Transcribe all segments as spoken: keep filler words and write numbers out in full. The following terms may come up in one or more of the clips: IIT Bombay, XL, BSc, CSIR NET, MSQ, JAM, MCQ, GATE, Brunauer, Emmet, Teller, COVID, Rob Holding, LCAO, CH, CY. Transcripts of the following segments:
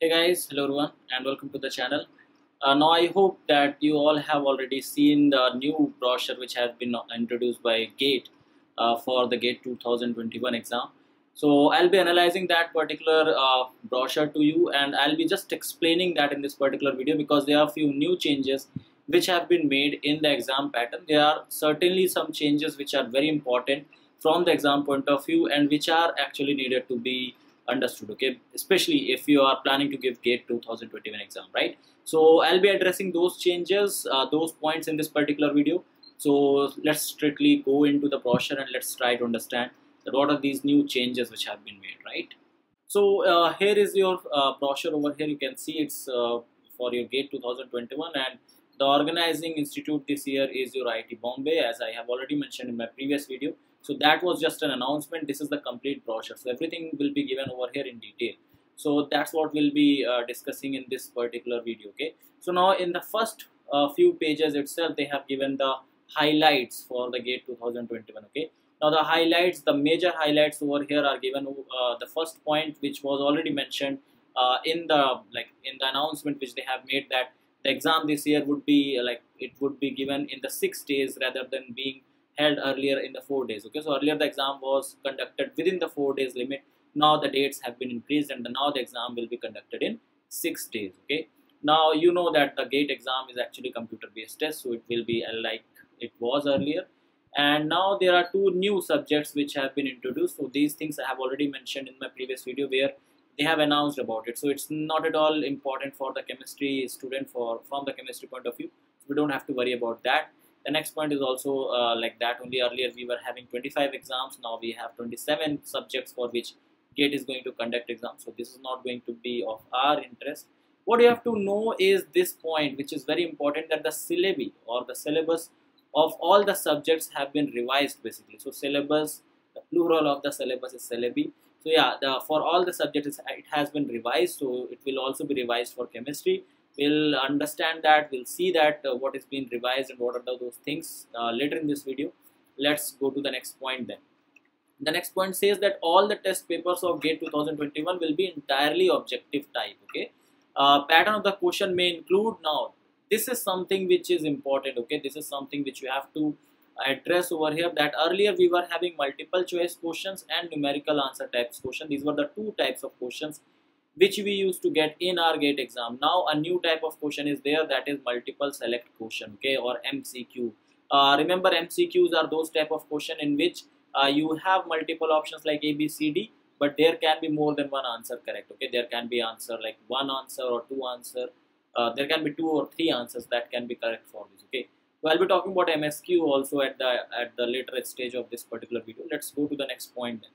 Hey guys, hello everyone and welcome to the channel. Uh, now I hope that you all have already seen the new brochure which has been introduced by GATE uh, for the GATE two thousand twenty-one exam. So I'll be analyzing that particular uh, brochure to you, and I'll be just explaining that in this particular video because there are a few new changes which have been made in the exam pattern. There are certainly some changes which are very important from the exam point of view and which are actually needed to be understood, okay, especially if you are planning to give GATE two thousand twenty-one exam, right? So I'll be addressing those changes, uh, those points in this particular video. So let's strictly go into the brochure and let's try to understand that what are these new changes which have been made, right? So uh, here is your uh, brochure. Over here you can see it's uh, for your GATE two thousand twenty-one, and the organizing institute this year is your I I T Bombay, as I have already mentioned in my previous video. So that was just an announcement. This is the complete brochure. So everything will be given over here in detail. So that's what we'll be uh, discussing in this particular video. Okay. So now in the first uh, few pages itself, they have given the highlights for the GATE two thousand twenty-one. Okay. Now the highlights, the major highlights over here are given. Uh, the first point, which was already mentioned uh, in the like in the announcement which they have made, that the exam this year would be like it would be given in the six days rather than being held earlier in the four days. Okay, so earlier the exam was conducted within the four days limit. Now the dates have been increased, and now the exam will be conducted in six days. Okay, now you know that the GATE exam is actually computer-based test, so it will be like it was earlier. And now there are two new subjects which have been introduced. So these things I have already mentioned in my previous video where they have announced about it. So it's not at all important for the chemistry student for from the chemistry point of view. We don't have to worry about that. The next point is also uh, like that only. Earlier we were having twenty-five exams, now we have twenty-seven subjects for which GATE is going to conduct exams. So this is not going to be of our interest. What you have to know is this point, which is very important, that the syllabi or the syllabus of all the subjects have been revised basically. So syllabus, the plural of the syllabus is syllabi. So yeah, the, for all the subjects it has been revised, so it will also be revised for chemistry. We'll understand that, we'll see that uh, what is being revised and what are the, those things uh, later in this video. Let's go to the next point then. The next point says that all the test papers of GATE two thousand twenty-one will be entirely objective type, okay. Uh, pattern of the question may include, now this is something which is important, okay. This is something which you have to address over here, that earlier we were having multiple choice questions and numerical answer types question. These were the two types of questions which we used to get in our GATE exam. Now a new type of question is there, that is multiple select question, okay, or M C Q. Uh, remember, M C Qs are those type of question in which uh, you have multiple options like A, B, C, D, but there can be more than one answer correct, okay. There can be answer like one answer or two answer, uh, there can be two or three answers that can be correct for this, okay. So I'll be talking about M S Q also at the, at the later stage of this particular video. Let's go to the next point then.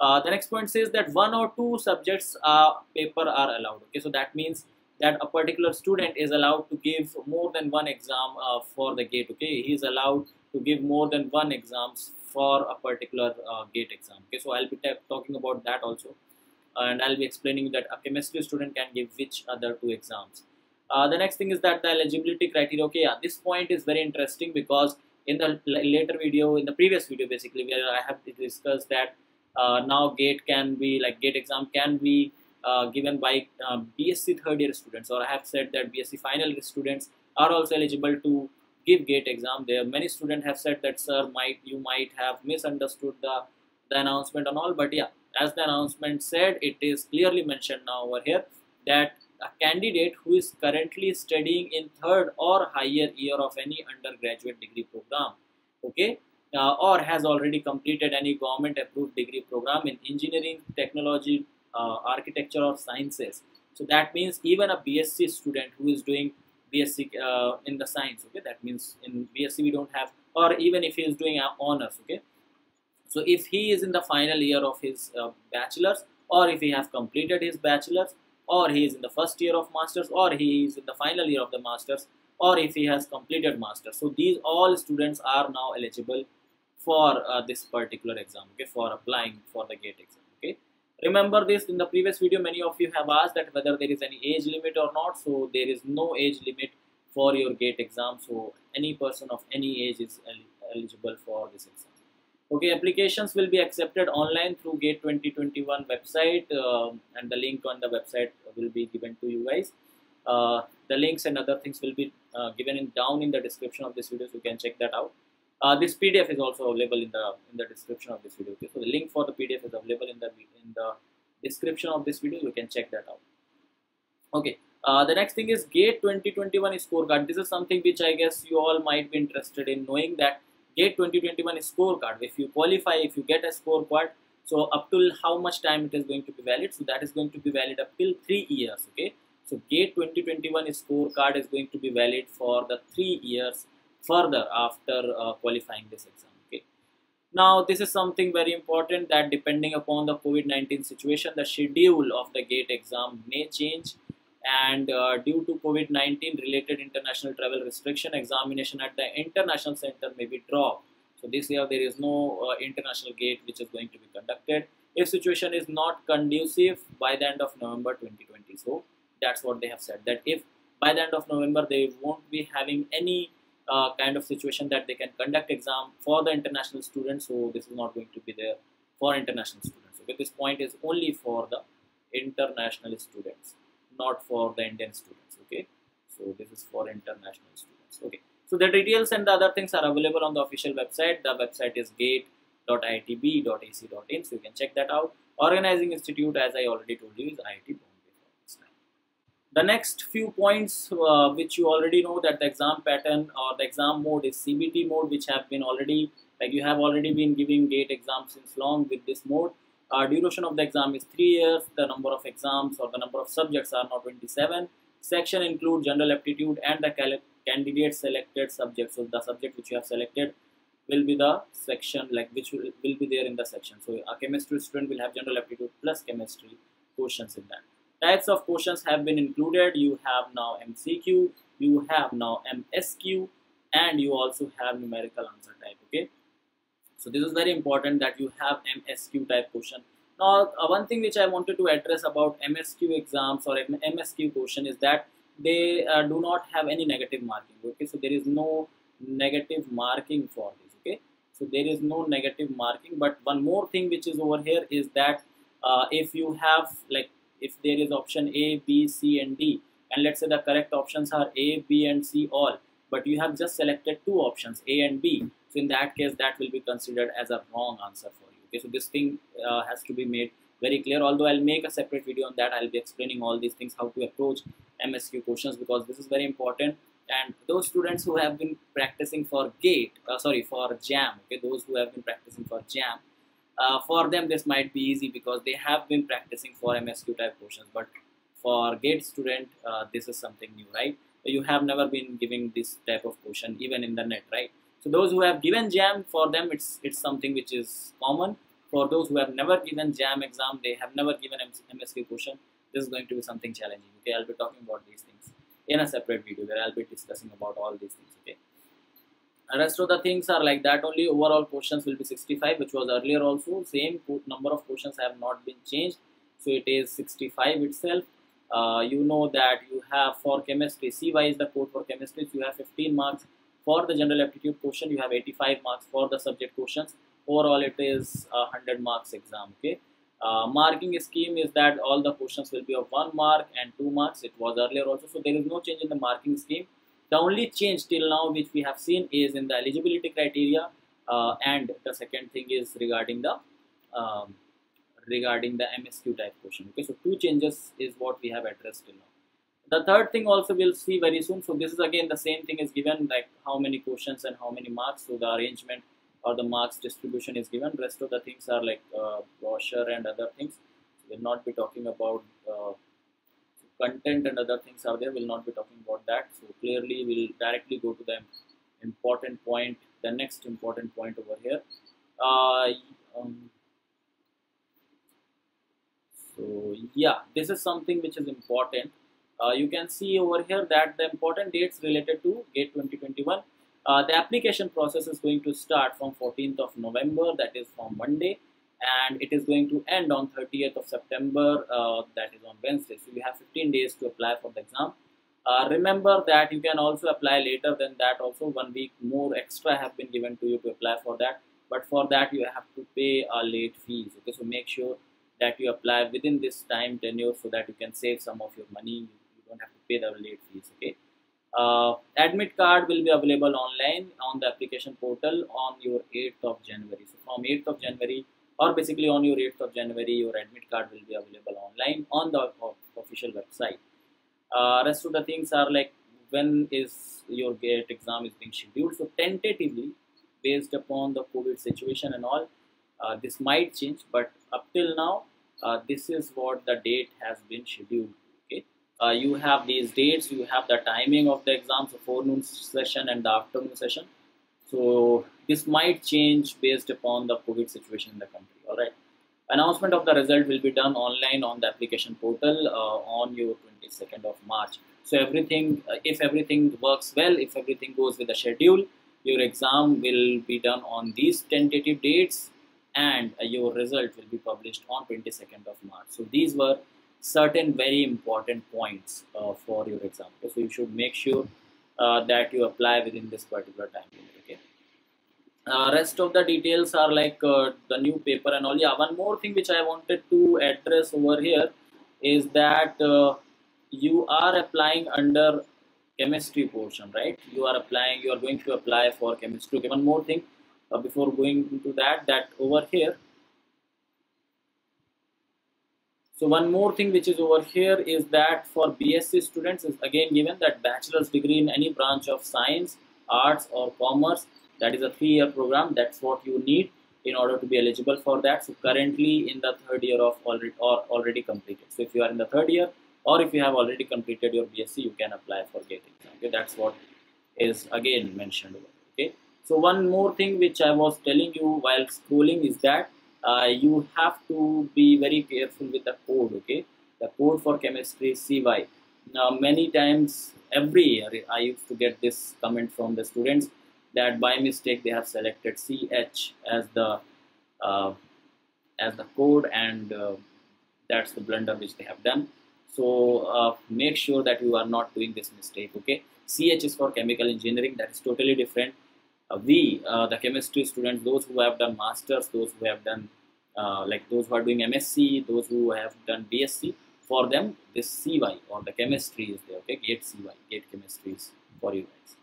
Uh, the next point says that one or two subjects uh, paper are allowed. Okay, so that means that a particular student is allowed to give more than one exam uh, for the GATE. Okay, he is allowed to give more than one exams for a particular uh, GATE exam. Okay, so I'll be talking about that also, and I'll be explaining that a chemistry student can give which other two exams. Uh, the next thing is that the eligibility criteria. Okay, yeah, this point is very interesting because in the later video, in the previous video, basically where I have discussed that. Uh, now GATE can be like GATE exam can be uh, given by uh, B Sc third year students, or I have said that B Sc final year students are also eligible to give GATE exam. There many students have said that, sir, might you might have misunderstood the, the announcement and all, but yeah, as the announcement said, it is clearly mentioned now over here that a candidate who is currently studying in third or higher year of any undergraduate degree program, okay, Uh, or has already completed any government approved degree program in engineering, technology, uh, architecture or sciences. So that means even a B Sc student who is doing B Sc uh, in the science, okay, that means in B Sc we don't have, or even if he is doing honors, okay, so if he is in the final year of his uh, bachelor's, or if he has completed his bachelor's, or he is in the first year of master's, or he is in the final year of the master's, or if he has completed master's, so these all students are now eligible for uh, this particular exam, okay, for applying for the GATE exam, okay. Remember this, in the previous video many of you have asked that whether there is any age limit or not. So there is no age limit for your GATE exam, so any person of any age is el eligible for this exam. Okay, applications will be accepted online through GATE twenty twenty-one website, uh, and the link on the website will be given to you guys. Uh, the links and other things will be uh, given in, down in the description of this video, so you can check that out. Uh, this P D F is also available in the in the description of this video. Okay, so the link for the P D F is available in the in the description of this video. You can check that out. Okay. Uh, the next thing is GATE twenty twenty-one scorecard. This is something which I guess you all might be interested in knowing, that GATE twenty twenty-one scorecard. If you qualify, if you get a scorecard, so up till how much time it is going to be valid? So that is going to be valid up till three years. Okay. So GATE twenty twenty-one scorecard is going to be valid for the three years further after uh, qualifying this exam. Okay. Now this is something very important, that depending upon the COVID nineteen situation, the schedule of the GATE exam may change. And uh, due to COVID nineteen related international travel restriction, examination at the international center may be dropped. So this year there is no uh, international GATE which is going to be conducted, if situation is not conducive by the end of November twenty twenty. So that's what they have said, that if by the end of November they won't be having any uh, kind of situation that they can conduct exam for the international students, so this is not going to be there for international students. Okay, this point is only for the international students, not for the Indian students. Okay, so this is for international students. Okay, so the details and the other things are available on the official website. The website is gate dot I I T B dot A C dot in, so you can check that out. Organizing institute, as I already told you, is I I T Bombay. The next few points uh, which you already know, that the exam pattern or the exam mode is C B T mode, which have been already, like you have already been giving GATE exams since long with this mode. Uh, duration of the exam is three years. The number of exams or the number of subjects are now twenty-seven. Section include general aptitude and the candidate selected subject. So the subject which you have selected will be the section, like which will, will be there in the section. So a chemistry student will have general aptitude plus chemistry questions in that. Types of questions have been included. You have now M C Q, you have now M S Q, and you also have numerical answer type. Okay. So this is very important that you have M S Q type question. Now uh, one thing which I wanted to address about M S Q exams or M S Q question is that they uh, do not have any negative marking. Okay, so there is no negative marking for this. Okay, so there is no negative marking. But one more thing which is over here is that uh, if you have, like if there is option A, B, C and D, and let's say the correct options are A, B and C all, but you have just selected two options A and B. So in that case, that will be considered as a wrong answer for you. Okay, so this thing uh, has to be made very clear. Although I'll make a separate video on that, I'll be explaining all these things, how to approach M S Q questions, because this is very important. And those students who have been practicing for GATE, uh, sorry, for JAM, okay, those who have been practicing for JAM, uh, for them this might be easy because they have been practicing for M S Q type questions. But for GATE student, uh, this is something new, right? You have never been giving this type of question, even in the net, right? So those who have given JAM, for them it's it's something which is common. For those who have never given JAM exam, they have never given M S Q question, this is going to be something challenging. Okay, I'll be talking about these things in a separate video where I'll be discussing about all these things. Okay, the rest of the things are like that only. Overall questions will be sixty-five, which was earlier also same. Number of questions have not been changed, so it is sixty-five itself. Uh, you know that you have for chemistry, C Y is the code for chemistry, so you have fifteen marks. For the general aptitude question, you have eighty-five marks for the subject questions. Overall, it is a one hundred marks exam. Okay. Uh, marking scheme is that all the questions will be of one mark and two marks. It was earlier also, so there is no change in the marking scheme. The only change till now which we have seen is in the eligibility criteria, uh, and the second thing is regarding the um, regarding the M S Q type question. Okay, so two changes is what we have addressed till now. The third thing also we'll see very soon. So this is again the same thing is given, like how many questions and how many marks. So the arrangement or the marks distribution is given. Rest of the things are like uh, brochure and other things. We'll not be talking about uh, content and other things are there. We'll not be talking about that. So clearly we'll directly go to the important point, the next important point over here. Uh, um, so yeah, this is something which is important. Uh, you can see over here that the important dates related to GATE twenty twenty-one. Uh, the application process is going to start from fourteenth of November, that is from Monday, and it is going to end on thirtieth of September, uh, that is on Wednesday. So you have fifteen days to apply for the exam. Uh, remember that you can also apply later than that also. One week more extra have been given to you to apply for that. but for that you have to pay a late fees. Okay, so make sure that you apply within this time tenure so that you can save some of your money. You don't have to pay the late fees. Okay, uh, admit card will be available online on the application portal on your eighth of January. So from eighth of January, or basically on your eighth of January, your admit card will be available online on the official website. Uh, rest of the things are like when is your GATE exam is being scheduled. So tentatively, based upon the COVID situation and all, uh, this might change, but up till now, uh, this is what the date has been scheduled. Okay, uh, you have these dates, you have the timing of the exams, so the forenoon session and the afternoon session. So this might change based upon the COVID situation in the country. All right. Announcement of the result will be done online on the application portal uh, on your twenty-second of March. So everything, uh, if everything works well, if everything goes with the schedule, your exam will be done on these tentative dates, and uh, your result will be published on twenty-second of March. So these were certain very important points uh, for your exam. So you should make sure uh, that you apply within this particular time period. Okay. Uh, rest of the details are like uh, the new paper and all. Yeah, one more thing which I wanted to address over here is that uh, you are applying under chemistry portion, right? You are applying, you are going to apply for chemistry. Okay, one more thing uh, before going into that, that over here. So one more thing which is over here is that for B Sc students is again given that bachelor's degree in any branch of science, arts or commerce. That is a three-year program. That's what you need in order to be eligible for that. So currently in the third year of already or already completed. So if you are in the third year or if you have already completed your B Sc, you can apply for GATE exam. Okay, that's what is again mentioned over. Okay. So one more thing which I was telling you while scrolling is that uh, you have to be very careful with the code. Okay, the code for chemistry C Y. Now many times every year I used to get this comment from the students, that by mistake they have selected C H as the uh, as the code, and uh, that's the blunder which they have done. So uh, make sure that you are not doing this mistake. Okay, C H is for chemical engineering. That is totally different. Uh, we uh, the chemistry students, those who have done masters, those who have done uh, like those who are doing M S C, those who have done B Sc, for them this C Y or the chemistry is there. Okay, GATE C Y, GATE chemistry is for you guys.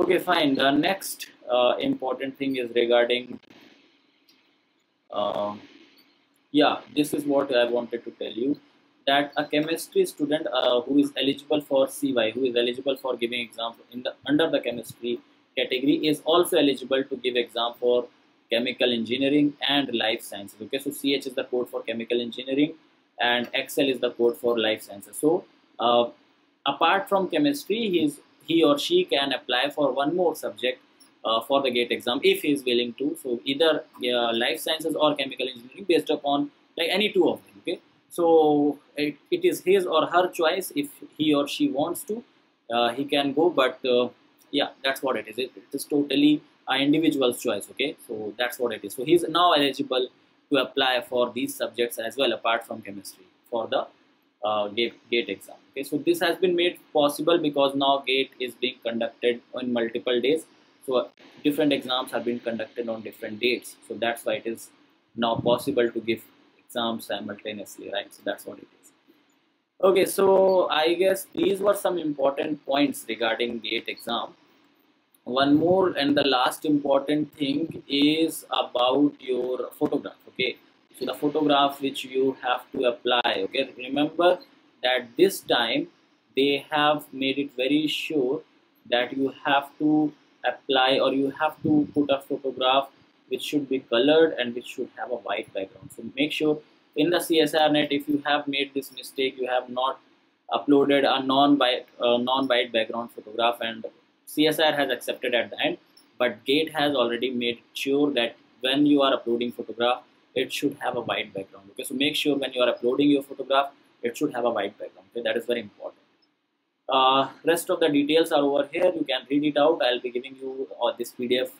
Okay, fine. The next uh, important thing is regarding, uh, yeah, this is what I wanted to tell you, that a chemistry student uh, who is eligible for C Y, who is eligible for giving exam in the under the chemistry category, is also eligible to give exam for chemical engineering and life sciences. Okay, so C H is the code for chemical engineering and X L is the code for life sciences. So uh, apart from chemistry, he is he or she can apply for one more subject uh, for the GATE exam if he is willing to. So either uh, life sciences or chemical engineering, based upon like any two of them. Okay, so it, it is his or her choice. If he or she wants to, uh, he can go. But uh, yeah, that's what it is. It, it is totally an individual's choice. Okay, so that's what it is. So he is now eligible to apply for these subjects as well, apart from chemistry, for the Uh, GATE, GATE exam. Okay, so this has been made possible because now GATE is being conducted on multiple days. So uh, different exams have been conducted on different dates. So that's why it is now possible to give exams simultaneously, right? So that's what it is. Okay, so I guess these were some important points regarding GATE exam. One more and the last important thing is about your photograph. Okay. So the photograph which you have to apply. Okay, remember that this time they have made it very sure that you have to apply, or you have to put a photograph which should be colored and which should have a white background. So make sure in the C S I R net, if you have made this mistake, you have not uploaded a non-white uh, non-white background photograph, and C S I R has accepted at the end, but GATE has already made sure that when you are uploading photograph, it should have a white background. Okay, so make sure when you are uploading your photograph, it should have a white background. Okay, that is very important. Uh, rest of the details are over here. You can read it out. I'll be giving you uh, this P D F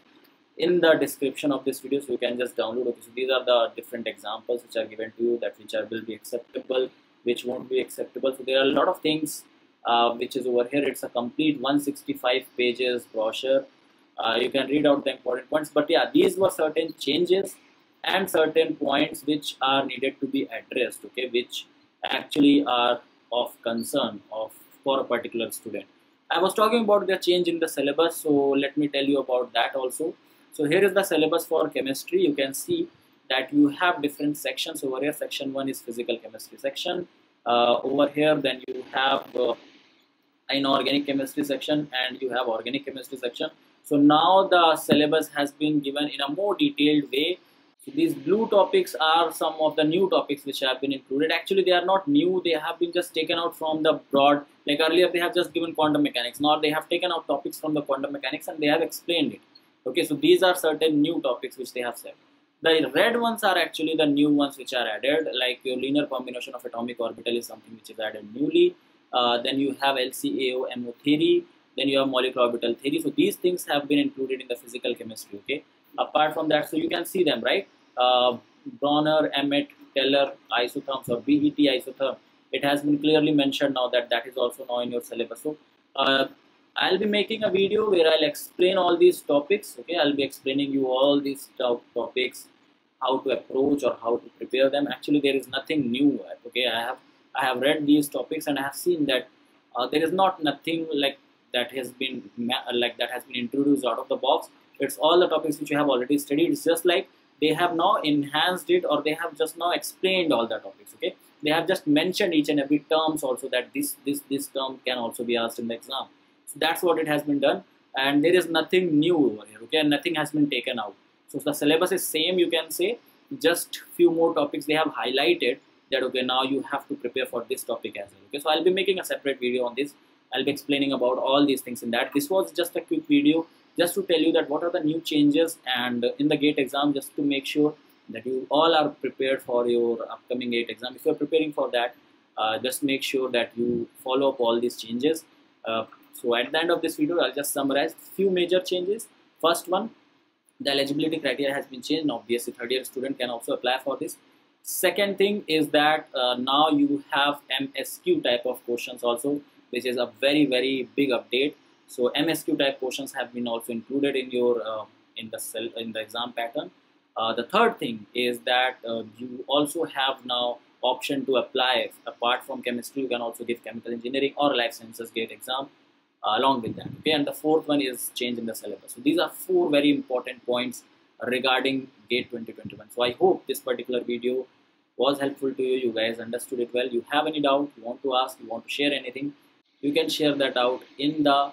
in the description of this video, so you can just download. Okay, so these are the different examples which are given to you, that which are will be acceptable, which won't be acceptable. So there are a lot of things uh, which is over here. It's a complete one hundred sixty-five pages brochure Uh, you can read out the important points, but yeah, these were certain changes and certain points which are needed to be addressed, okay, which actually are of concern of for a particular student. I was talking about the change in the syllabus, so let me tell you about that also. So here is the syllabus for chemistry. You can see that you have different sections over here. Section one is physical chemistry section. Uh, over here, then you have uh, inorganic chemistry section, and you have organic chemistry section. So now the syllabus has been given in a more detailed way. So these blue topics are some of the new topics which have been included. Actually, they are not new. They have been just taken out from the broad, like earlier they have just given quantum mechanics. Now they have taken out topics from the quantum mechanics and they have explained it. Okay, so these are certain new topics which they have said. The red ones are actually the new ones which are added, like your linear combination of atomic orbital is something which is added newly. Uh, then you have L C A O M O theory, then you have molecular orbital theory. So these things have been included in the physical chemistry, okay? Apart from that, so you can see them, right? Uh, Brunauer, Emmet, Teller, isotherms or B E T isotherm. It has been clearly mentioned now that that is also now in your syllabus. So uh, I'll be making a video where I'll explain all these topics, okay? I'll be explaining you all these topics, how to approach or how to prepare them. Actually, there is nothing new, okay? I have I have read these topics and I have seen that uh, there is not nothing like that has been like that has been introduced out of the box. It's all the topics which you have already studied. It's just like they have now enhanced it, or they have just now explained all the topics, okay? They have just mentioned each and every terms also, that this this this term can also be asked in the exam. So that's what it has been done, and there is nothing new over here, okay? Nothing has been taken out. So the syllabus is same, you can say, just few more topics they have highlighted that, okay, now you have to prepare for this topic as well, okay? So I'll be making a separate video on this. I'll be explaining about all these things in that. This was just a quick video just to tell you that what are the new changes and in the GATE exam, just to make sure that you all are prepared for your upcoming GATE exam. If you're preparing for that, uh, just make sure that you follow up all these changes. Uh, so at the end of this video, I'll just summarize few major changes. First one, the eligibility criteria has been changed. Now B S c third year student can also apply for this. Second thing is that uh, now you have M S Q type of questions also, which is a very, very big update. So M S Q type questions have been also included in your uh, in the cell, in the exam pattern. Uh, the third thing is that uh, you also have now option to apply. Apart from chemistry, you can also give chemical engineering or life sciences GATE exam uh, along with that. Okay, and the fourth one is change in the syllabus. So these are four very important points regarding GATE twenty twenty-one. So I hope this particular video was helpful to you. You guys understood it well. You have any doubt, you want to ask, you want to share anything, you can share that out in the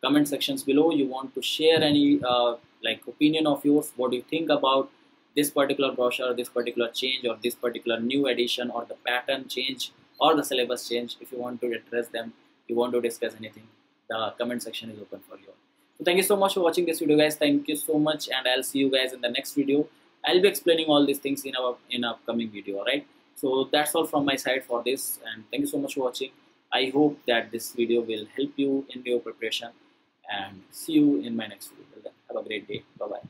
comment sections below. You want to share any uh, like opinion of yours, what do you think about this particular brochure, this particular change, or this particular new addition, or the pattern change, or the syllabus change. If you want to address them, you want to discuss anything, the comment section is open for you. So thank you so much for watching this video, guys. Thank you so much, and I'll see you guys in the next video. I'll be explaining all these things in our in upcoming video, alright? So that's all from my side for this, and thank you so much for watching. I hope that this video will help you in your preparation, and see you in my next video. Have a great day. Bye-bye.